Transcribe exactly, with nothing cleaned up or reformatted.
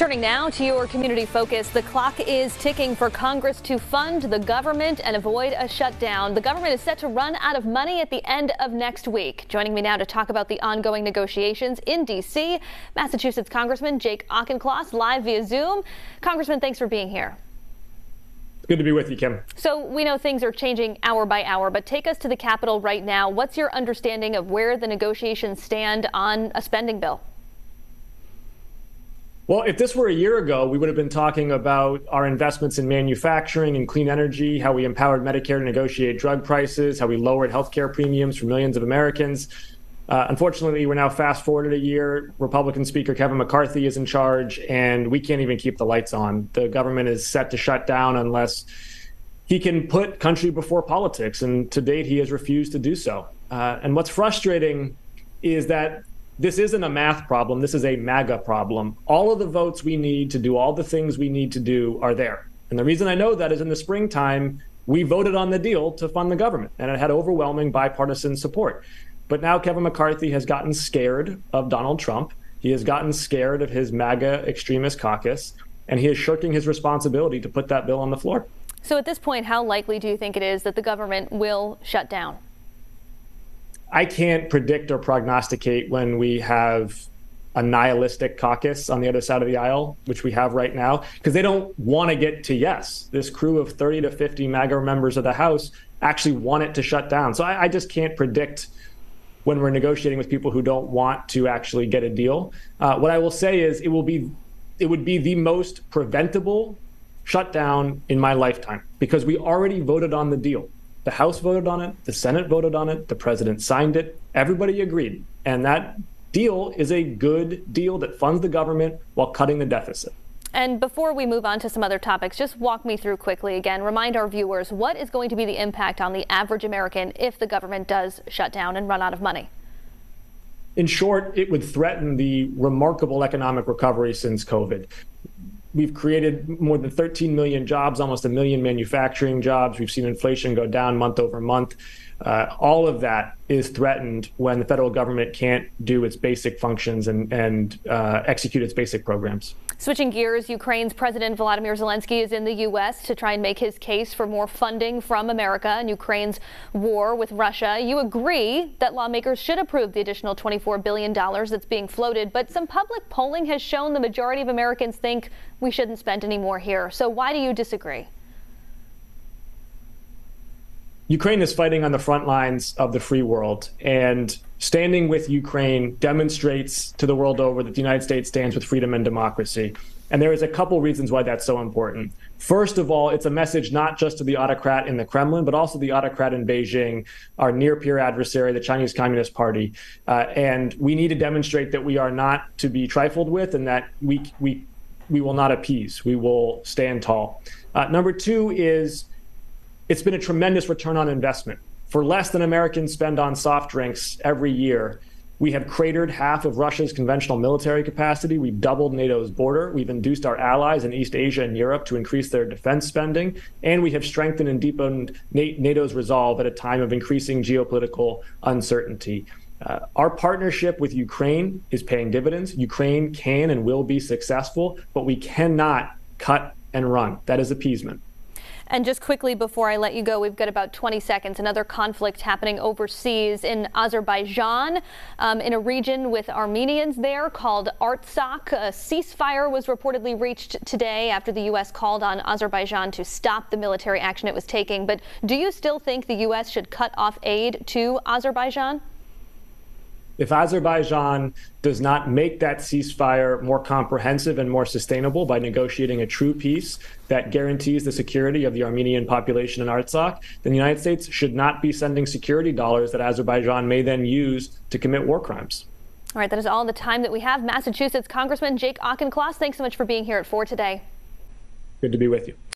Turning now to your community focus, the clock is ticking for Congress to fund the government and avoid a shutdown. The government is set to run out of money at the end of next week. Joining me now to talk about the ongoing negotiations in D C, Massachusetts Congressman Jake Auchincloss, live via Zoom. Congressman, thanks for being here. Good to be with you, Kim. So we know things are changing hour by hour, but take us to the Capitol right now. What's your understanding of where the negotiations stand on a spending bill? Well, if this were a year ago, we would have been talking about our investments in manufacturing and clean energy, how we empowered Medicare to negotiate drug prices, how we lowered health care premiums for millions of Americans. Uh, unfortunately, we're now fast forwarded a year. Republican Speaker Kevin McCarthy is in charge, and we can't even keep the lights on. The government is set to shut down unless he can put country before politics, and to date, he has refused to do so. Uh, and what's frustrating is that this isn't a math problem. This is a MAGA problem. All of the votes we need to do all the things we need to do are there. And the reason I know that is in the springtime, we voted on the deal to fund the government, and it had overwhelming bipartisan support. But now Kevin McCarthy has gotten scared of Donald Trump. He has gotten scared of his MAGA extremist caucus, and he is shirking his responsibility to put that bill on the floor. So at this point, how likely do you think it is that the government will shut down? I can't predict or prognosticate when we have a nihilistic caucus on the other side of the aisle, which we have right now, because they don't want to get to yes. This crew of thirty to fifty MAGA members of the House actually want it to shut down. So I, I just can't predict when we're negotiating with people who don't want to actually get a deal. Uh, what I will say is it will be, it would be the most preventable shutdown in my lifetime, because we already voted on the deal. The House voted on it, the Senate voted on it, the president signed it, everybody agreed. And that deal is a good deal that funds the government while cutting the deficit. And before we move on to some other topics, just walk me through quickly again, remind our viewers, what is going to be the impact on the average American if the government does shut down and run out of money? In short, it would threaten the remarkable economic recovery since COVID. We've created more than thirteen million jobs, almost a million manufacturing jobs. We've seen inflation go down month over month. Uh, all of that is threatened when the federal government can't do its basic functions and, and uh, execute its basic programs. Switching gears, Ukraine's President Volodymyr Zelensky is in the U S to try and make his case for more funding from America and Ukraine's war with Russia. You agree that lawmakers should approve the additional twenty-four billion dollars that's being floated, but some public polling has shown the majority of Americans think we shouldn't spend any more here. So why do you disagree? Ukraine is fighting on the front lines of the free world, and standing with Ukraine demonstrates to the world over that the United States stands with freedom and democracy. And there is a couple reasons why that's so important. First of all, it's a message not just to the autocrat in the Kremlin, but also the autocrat in Beijing, our near-peer adversary, the Chinese Communist Party. Uh, and we need to demonstrate that we are not to be trifled with, and that we, we, we will not appease. We will stand tall. Uh, number two is, it's been a tremendous return on investment. For less than Americans spend on soft drinks every year, we have cratered half of Russia's conventional military capacity. We've doubled NATO's border. We've induced our allies in East Asia and Europe to increase their defense spending. And we have strengthened and deepened NATO's resolve at a time of increasing geopolitical uncertainty. Uh, our partnership with Ukraine is paying dividends. Ukraine can and will be successful, but we cannot cut and run. That is appeasement. And just quickly before I let you go, we've got about twenty seconds. Another conflict happening overseas in Azerbaijan, um, in a region with Armenians there called Artsakh. A ceasefire was reportedly reached today after the U S called on Azerbaijan to stop the military action it was taking. But do you still think the U S should cut off aid to Azerbaijan? If Azerbaijan does not make that ceasefire more comprehensive and more sustainable by negotiating a true peace that guarantees the security of the Armenian population in Artsakh, then the United States should not be sending security dollars that Azerbaijan may then use to commit war crimes. All right, that is all the time that we have. Massachusetts Congressman Jake Auchincloss, thanks so much for being here at four today. Good to be with you.